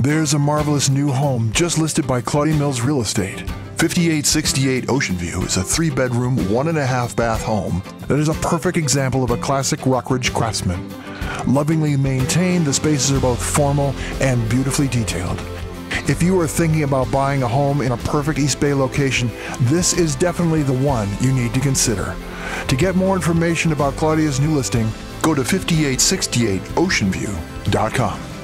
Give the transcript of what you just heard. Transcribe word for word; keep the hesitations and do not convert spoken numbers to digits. There's a marvelous new home just listed by Claudia Mills Real Estate. fifty-eight sixty-eight Oceanview is a three-bedroom, one-and-a-half-bath home that is a perfect example of a classic Rockridge craftsman. Lovingly maintained, the spaces are both formal and beautifully detailed. If you are thinking about buying a home in a perfect East Bay location, this is definitely the one you need to consider. To get more information about Claudia's new listing, go to fifty-eight sixty-eight Oceanview dot com.